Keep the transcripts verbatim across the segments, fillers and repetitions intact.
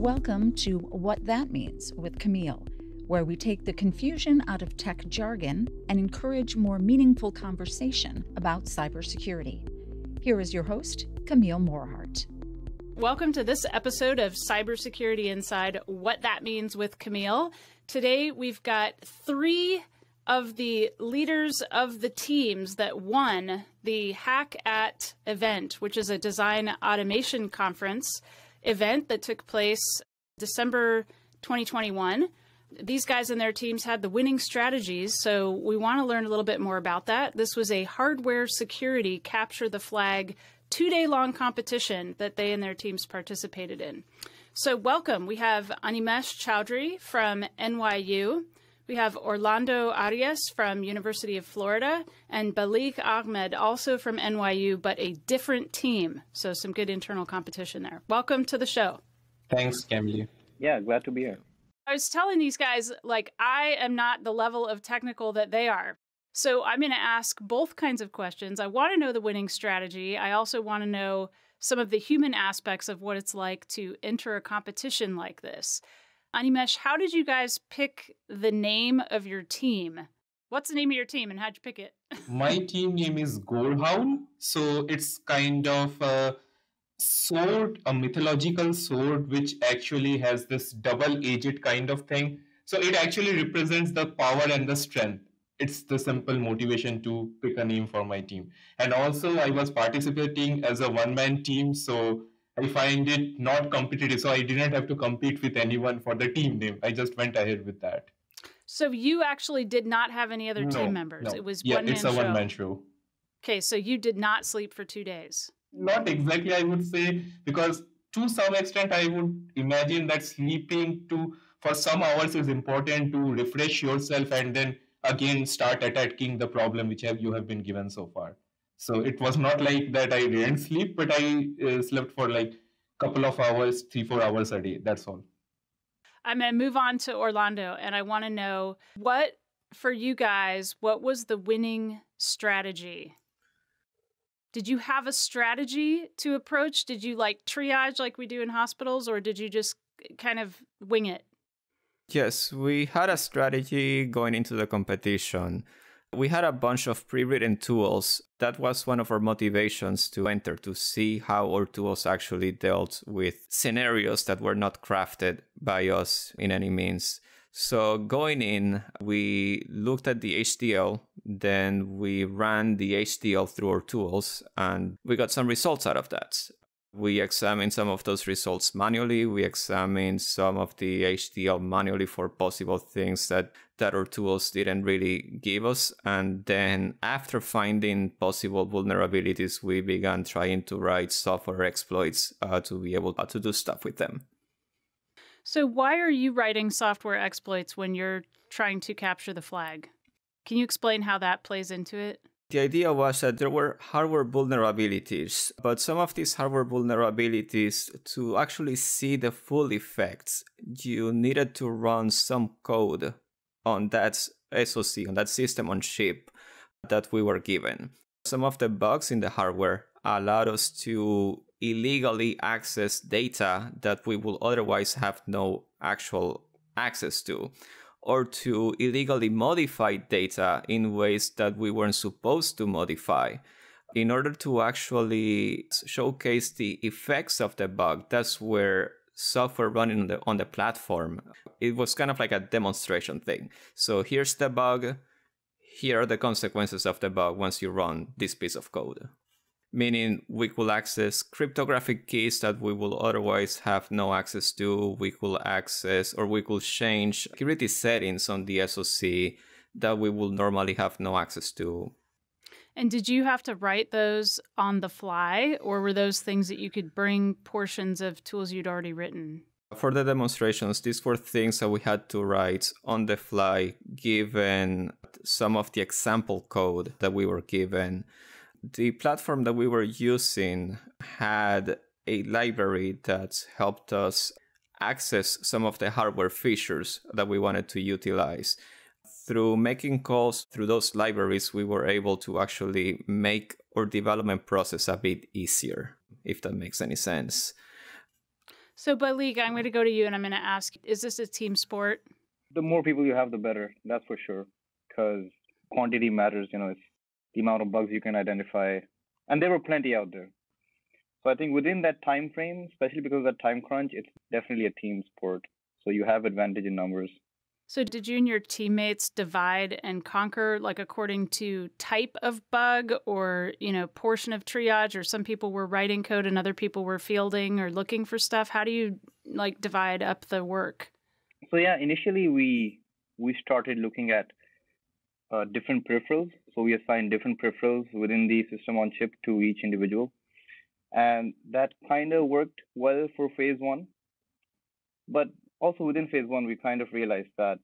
Welcome to What That Means with Camille, where we take the confusion out of tech jargon and encourage more meaningful conversation about cybersecurity. Here is your host, Camille Morhardt. Welcome to this episode of Cybersecurity Inside, What That Means with Camille. Today, we've got three of the leaders of the teams that won the HACK at DAC event, which is a design automation conference event that took place December twenty twenty-one. These guys and their teams had the winning strategies, so we want to learn a little bit more about that. This was a hardware security capture the flag two-day-long competition that they and their teams participated in. So welcome. We have Animesh Chowdhury from N Y U. We have Orlando Arias from University of Florida and Baleegh Ahmad, also from N Y U, but a different team. So some good internal competition there. Welcome to the show. Thanks, Camille. Yeah, glad to be here. I was telling these guys, like, I am not the level of technical that they are. So I'm going to ask both kinds of questions. I want to know the winning strategy. I also want to know some of the human aspects of what it's like to enter a competition like this. Animesh, how did you guys pick the name of your team? What's the name of your team and how'd you pick it? My team name is Gorehound. So it's kind of a sword, a mythological sword, which actually has this double-edged kind of thing. So it actually represents the power and the strength. It's the simple motivation to pick a name for my team. And also I was participating as a one-man team, so I find it not competitive. So I didn't have to compete with anyone for the team name. I just went ahead with that. So you actually did not have any other no, team members. No. It was yeah, one man show. Yeah, it's a one-man show. Okay, so you did not sleep for two days. Not exactly, I would say, because to some extent, I would imagine that sleeping to for some hours is important to refresh yourself and then again start attacking the problem which have you have been given so far. So it was not like that I didn't sleep, but I uh, slept for like a couple of hours, three, four hours a day. That's all. I'm going to move on to Orlando, and I want to know what, for you guys, what was the winning strategy? Did you have a strategy to approach? Did you like triage like we do in hospitals, or did you just kind of wing it? Yes, we had a strategy going into the competition. We had a bunch of pre-written tools. That was one of our motivations to enter, to see how our tools actually dealt with scenarios that were not crafted by us in any means. So going in, we looked at the H D L, then we ran the H D L through our tools, and we got some results out of that. We examined some of those results manually. We examined some of the H D L manually for possible things that, that our tools didn't really give us. And then after finding possible vulnerabilities, we began trying to write software exploits uh, to be able to do stuff with them. So why are you writing software exploits when you're trying to capture the flag? Can you explain how that plays into it? The idea was that there were hardware vulnerabilities, but some of these hardware vulnerabilities, to actually see the full effects, you needed to run some code on that S O C, on that system on chip that we were given. Some of the bugs in the hardware allowed us to illegally access data that we would otherwise have no actual access to, or to illegally modify data in ways that we weren't supposed to modify. In order to actually showcase the effects of the bug, that's where software running on the, on the platform, it was kind of like a demonstration thing. So here's the bug, here are the consequences of the bug once you run this piece of code. Meaning we could access cryptographic keys that we will otherwise have no access to. We could access, or we could change security settings on the S O C that we will normally have no access to. And did you have to write those on the fly, or were those things that you could bring portions of tools you'd already written? For the demonstrations, these were things that we had to write on the fly, given some of the example code that we were given. The platform that we were using had a library that helped us access some of the hardware features that we wanted to utilize. Through making calls through those libraries, we were able to actually make our development process a bit easier, if that makes any sense. So, Baleegh, I'm going to go to you and I'm going to ask, is this a team sport? The more people you have, the better. That's for sure. Because quantity matters. You know, it's the amount of bugs you can identify. And there were plenty out there. So I think within that time frame, especially because of that time crunch, it's definitely a team sport. So you have advantage in numbers. So did you and your teammates divide and conquer, like according to type of bug or, you know, portion of triage, or some people were writing code and other people were fielding or looking for stuff? How do you like divide up the work? So yeah, initially we we started looking at uh, different peripherals. So we assigned different peripherals within the system on chip to each individual. And that kind of worked well for phase one. But also within phase one, we kind of realized that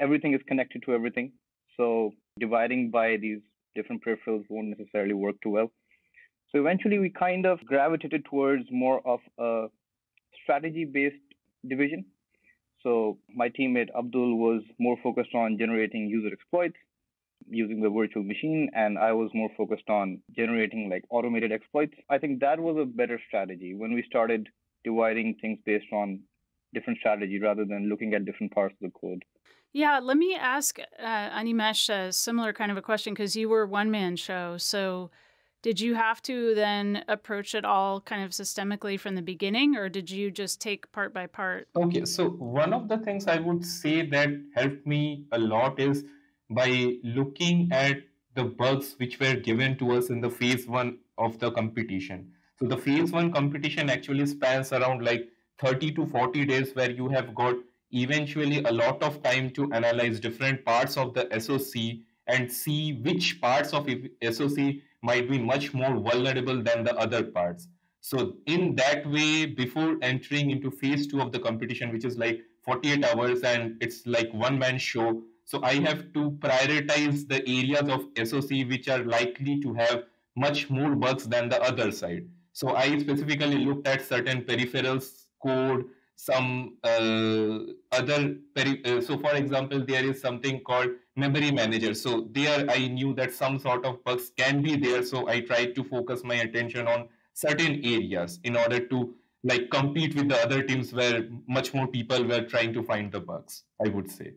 everything is connected to everything. So dividing by these different peripherals won't necessarily work too well. So eventually we kind of gravitated towards more of a strategy-based division. So my teammate Abdul was more focused on generating user exploits using the virtual machine, and I was more focused on generating like automated exploits. I think that was a better strategy when we started dividing things based on different strategy rather than looking at different parts of the code. Yeah, let me ask uh, Animesh a similar kind of a question, because you were a one-man show. So did you have to then approach it all kind of systemically from the beginning, or did you just take part by part? Okay, so one of the things I would say that helped me a lot is by looking at the bugs which were given to us in the phase one of the competition. So the phase one competition actually spans around like thirty to forty days, where you have got eventually a lot of time to analyze different parts of the S O C and see which parts of S O C might be much more vulnerable than the other parts. So in that way, before entering into phase two of the competition, which is like forty-eight hours and it's like one-man show, so I have to prioritize the areas of S O C which are likely to have much more bugs than the other side. So I specifically looked at certain peripherals code, some uh, other, peri uh, so for example, there is something called Memory Manager. So there I knew that some sort of bugs can be there. So I tried to focus my attention on certain areas in order to like compete with the other teams where much more people were trying to find the bugs, I would say.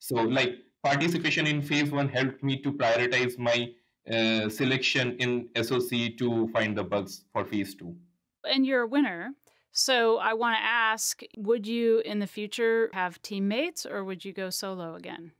So like participation in phase one helped me to prioritize my uh, selection in S O C to find the bugs for phase two. And you're a winner. So I want to ask, would you in the future have teammates, or would you go solo again?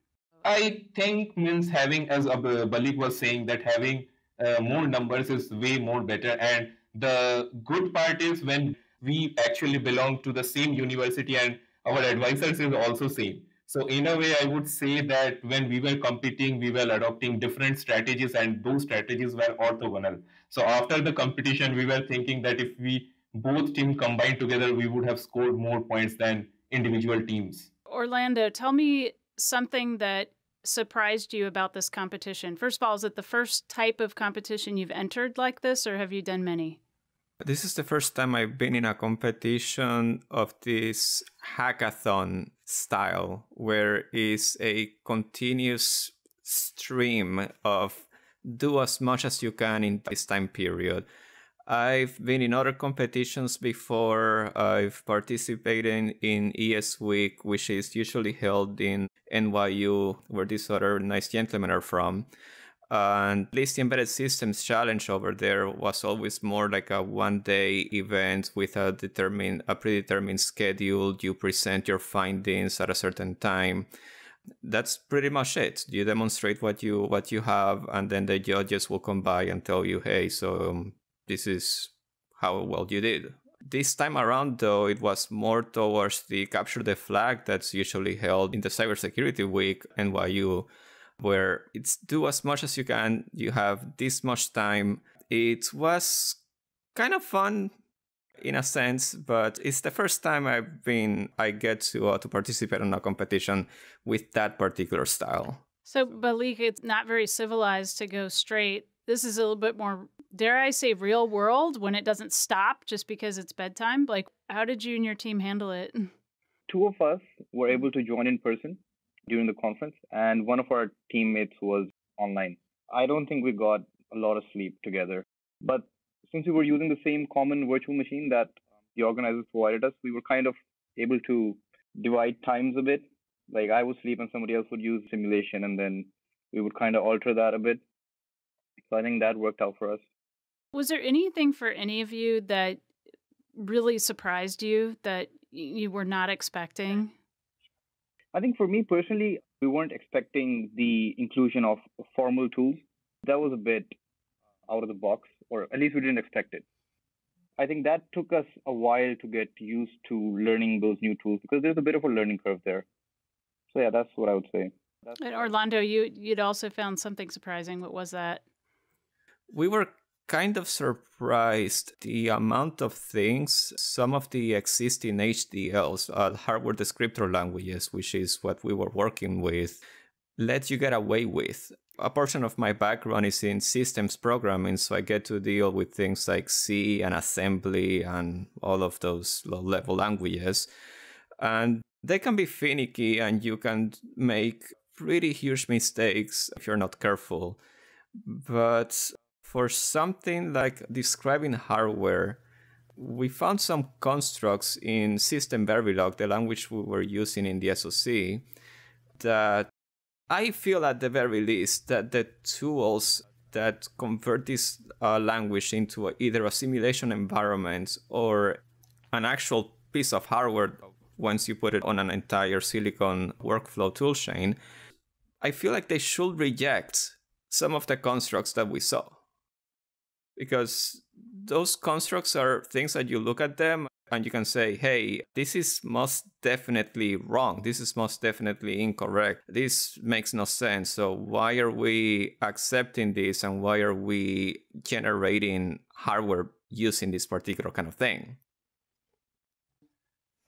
I think means having, as Baleegh was saying, that having uh, more numbers is way more better. And the good part is when we actually belong to the same university and our advisors is also same. So in a way, I would say that when we were competing, we were adopting different strategies, and those strategies were orthogonal. So after the competition, we were thinking that if we both teams combined together, we would have scored more points than individual teams. Orlando, tell me something that surprised you about this competition. First of all, is it the first type of competition you've entered like this, or have you done many? This is the first time I've been in a competition of this hackathon style, where it's a continuous stream of do as much as you can in this time period. I've been in other competitions before. I've participated in E S Week, which is usually held in N Y U, where these other nice gentlemen are from. And at least the Embedded Systems Challenge over there was always more like a one-day event with a determined, a predetermined schedule. You present your findings at a certain time. That's pretty much it. You demonstrate what you what you have, and then the judges will come by and tell you, "Hey, so this is how well you did." This time around, though, it was more towards the Capture the Flag that's usually held in the Cybersecurity Week, N Y U. Where it's do as much as you can, you have this much time. It was kind of fun in a sense, but it's the first time I've been, I get to, uh, to participate in a competition with that particular style. So, Baleegh, it's not very civilized to go straight. This is a little bit more, dare I say, real world, when it doesn't stop just because it's bedtime. Like, how did you and your team handle it? Two of us were able to join in person during the conference, and one of our teammates was online. I don't think we got a lot of sleep together, but since we were using the same common virtual machine that the organizers provided us, we were kind of able to divide times a bit. Like I would sleep and somebody else would use simulation, and then we would kind of alter that a bit. So I think that worked out for us. Was there anything for any of you that really surprised you that you were not expecting? I think for me personally, we weren't expecting the inclusion of formal tools. That was a bit out of the box, or at least we didn't expect it. I think that took us a while to get used to learning those new tools, because there's a bit of a learning curve there. So yeah, that's what I would say. That's and Orlando, you, you'd also found something surprising. What was that? We were kind of surprised the amount of things some of the existing H D Ls, uh, hardware descriptor languages, which is what we were working with, let you get away with. A portion of my background is in systems programming, so I get to deal with things like C and assembly and all of those low-level languages. And they can be finicky, and you can make pretty huge mistakes if you're not careful. But for something like describing hardware, we found some constructs in System Verilog, the language we were using in the S O C, that I feel at the very least that the tools that convert this uh, language into a, either a simulation environment or an actual piece of hardware, once you put it on an entire silicon workflow toolchain, I feel like they should reject some of the constructs that we saw. Because those constructs are things that you look at them and you can say, hey, this is most definitely wrong. This is most definitely incorrect. This makes no sense. So why are we accepting this, and why are we generating hardware using this particular kind of thing?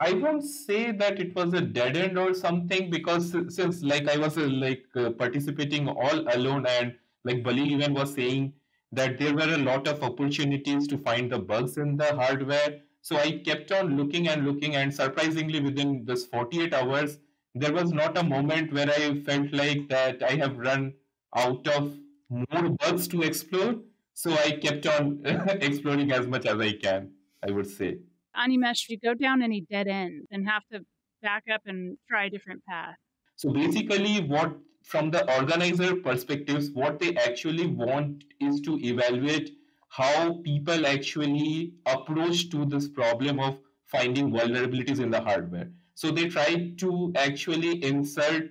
I won't say that it was a dead end or something, because since like I was uh, like uh, participating all alone, and like Baleegh even was saying that there were a lot of opportunities to find the bugs in the hardware. So I kept on looking and looking, and surprisingly within this forty-eight hours, there was not a moment where I felt like that I have run out of more bugs to explore. So I kept on exploring as much as I can, I would say. Animesh, if you go down any dead ends and have to back up and try a different path. So basically what, from the organizer perspectives, what they actually want is to evaluate how people actually approach to this problem of finding vulnerabilities in the hardware. So they try to actually insert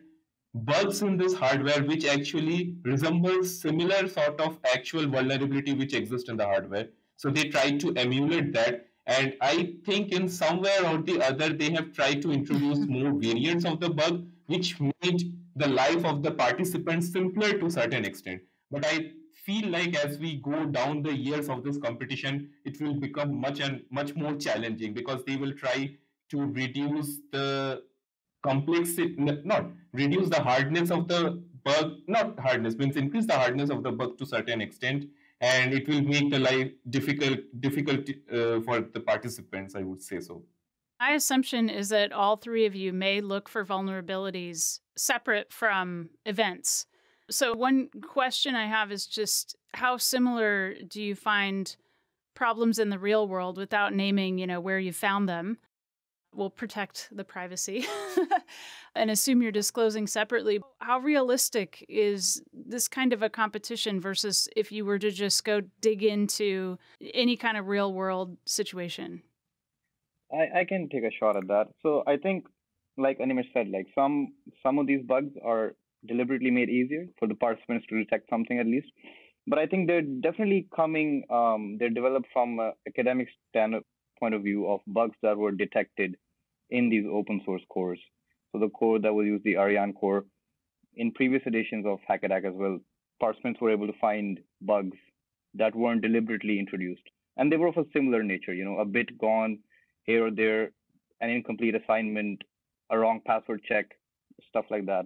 bugs in this hardware which actually resembles similar sort of actual vulnerability which exists in the hardware. So they try to emulate that, and I think in somewhere or the other they have tried to introduce more variants of the bug which made the life of the participants simpler to a certain extent. But I feel like as we go down the years of this competition, it will become much and much more challenging, because they will try to reduce the complexity, not reduce the hardness of the bug, not hardness, means increase the hardness of the bug to a certain extent, and it will make the life difficult, difficult uh, for the participants, I would say so. My assumption is that all three of you may look for vulnerabilities separate from events. So one question I have is just how similar do you find problems in the real world, without naming, you know, where you found them? We'll protect the privacy and assume you're disclosing separately. How realistic is this kind of a competition versus if you were to just go dig into any kind of real world situation? I, I can take a shot at that. So I think, like Animesh said, like some some of these bugs are deliberately made easier for the participants to detect something at least. But I think they're definitely coming, um, they're developed from an academic standard point of view of bugs that were detected in these open source cores. So the core that was used, the Ariane core, in previous editions of hack at dac as well, participants were able to find bugs that weren't deliberately introduced. And they were of a similar nature, you know, a bit gone here or there, an incomplete assignment, a wrong password check, stuff like that.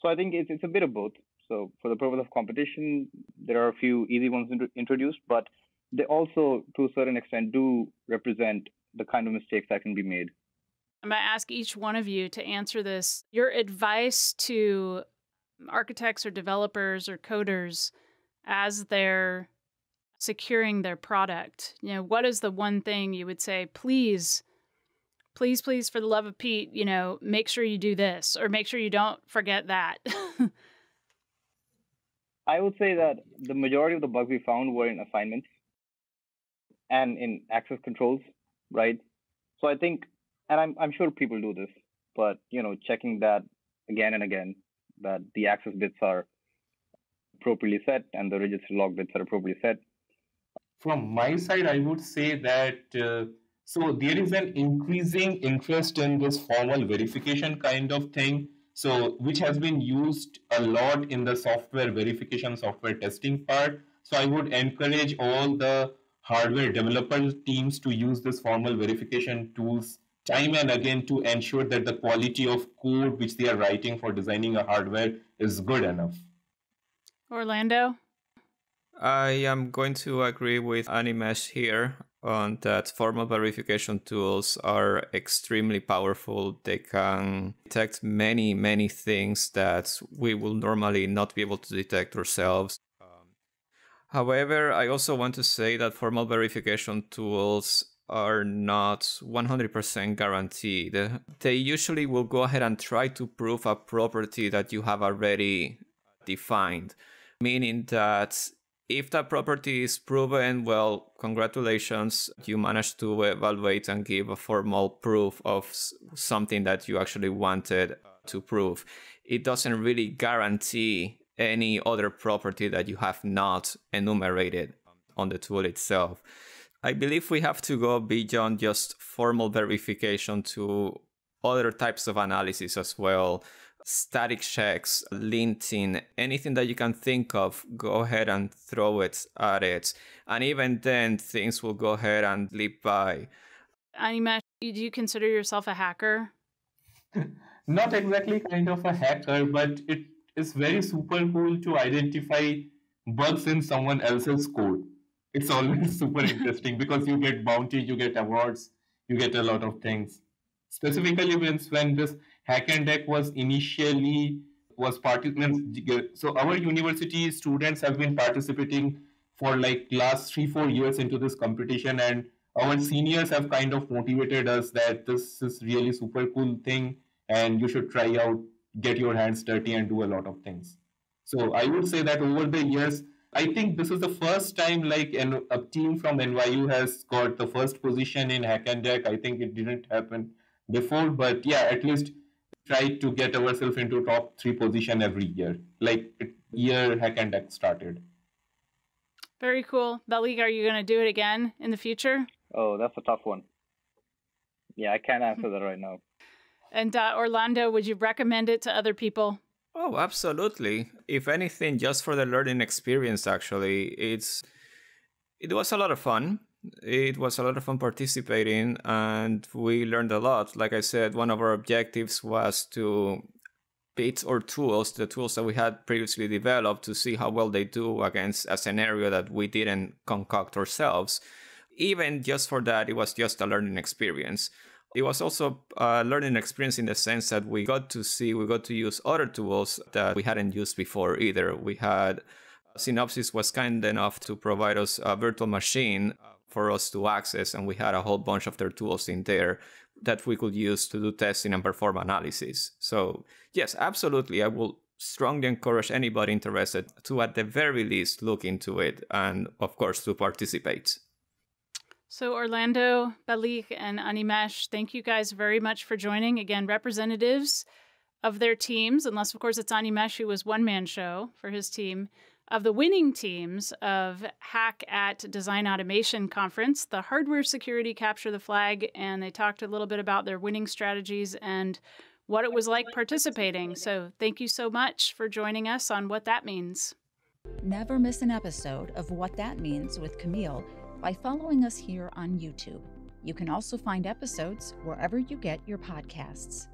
So I think it's, it's a bit of both. So for the purpose of competition, there are a few easy ones introduced, but they also, to a certain extent, do represent the kind of mistakes that can be made. I'm going to ask each one of you to answer this. Your advice to architects or developers or coders as they're securing their product. You know, what is the one thing you would say, please, please, please, for the love of Pete, you know, make sure you do this or make sure you don't forget that? I would say that the majority of the bugs we found were in assignments and in access controls, right? So I think, and I'm, I'm sure people do this, but, you know, checking that again and again, that the access bits are appropriately set and the register log bits are appropriately set. From my side, I would say that, uh, so there is an increasing interest in this formal verification kind of thing, so which has been used a lot in the software verification, software testing part. So I would encourage all the hardware developer teams to use this formal verification tools time and again to ensure that the quality of code which they are writing for designing a hardware is good enough. Orlando? I am going to agree with Animesh here on that formal verification tools are extremely powerful. They can detect many, many things that we will normally not be able to detect ourselves. However, I also want to say that formal verification tools are not one hundred percent guaranteed. They usually will go ahead and try to prove a property that you have already defined, meaning that if that property is proven, well, congratulations, you managed to evaluate and give a formal proof of something that you actually wanted to prove. It doesn't really guarantee any other property that you have not enumerated on the tool itself. I believe we have to go beyond just formal verification to other types of analysis as well. Static checks, linting, anything that you can think of, go ahead and throw it at it. And even then, things will go ahead and leap by. Animesh, do you consider yourself a hacker? Not exactly kind of a hacker, but it it's very super cool to identify bugs in someone else's code. It's always super interesting because you get bounty, you get awards, you get a lot of things. Specifically, when this HACK at DAC was initially, was participating, so our university students have been participating for like last three, four years into this competition, and our seniors have kind of motivated us that this is really super cool thing and you should try out, get your hands dirty and do a lot of things. So I would say that over the years, I think this is the first time like an, a team from N Y U has got the first position in HACK at DAC. I think it didn't happen before, but yeah, at least try to get ourselves into top three position every year, like year HACK at DAC started. Very cool. Baleegh, are you going to do it again in the future? Oh, that's a tough one. Yeah, I can't answer that right now. And uh, Orlando, would you recommend it to other people? Oh, absolutely. If anything, just for the learning experience, actually. It's it was a lot of fun. It was a lot of fun participating, and we learned a lot. Like I said, one of our objectives was to beat our tools, the tools that we had previously developed, to see how well they do against a scenario that we didn't concoct ourselves. Even just for that, it was just a learning experience. It was also a learning experience in the sense that we got to see, we got to use other tools that we hadn't used before either. We had, Synopsys was kind enough to provide us a virtual machine for us to access, and we had a whole bunch of their tools in there that we could use to do testing and perform analysis. So yes, absolutely. I will strongly encourage anybody interested to, at the very least, look into it and, of course, to participate. So Orlando, Baleegh, and Animesh, thank you guys very much for joining. Again, representatives of their teams, unless, of course, it's Animesh, who was one-man show for his team, of the winning teams of Hack at Design Automation Conference, the Hardware Security Capture the Flag, and they talked a little bit about their winning strategies and what it was like participating. So thank you so much for joining us on What That Means. Never miss an episode of What That Means with Camille by following us here on YouTube. You can also find episodes wherever you get your podcasts.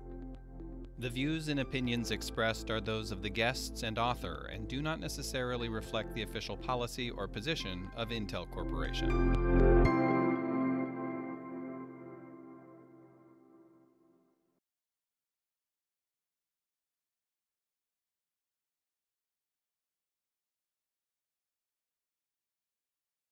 The views and opinions expressed are those of the guests and author and do not necessarily reflect the official policy or position of Intel Corporation.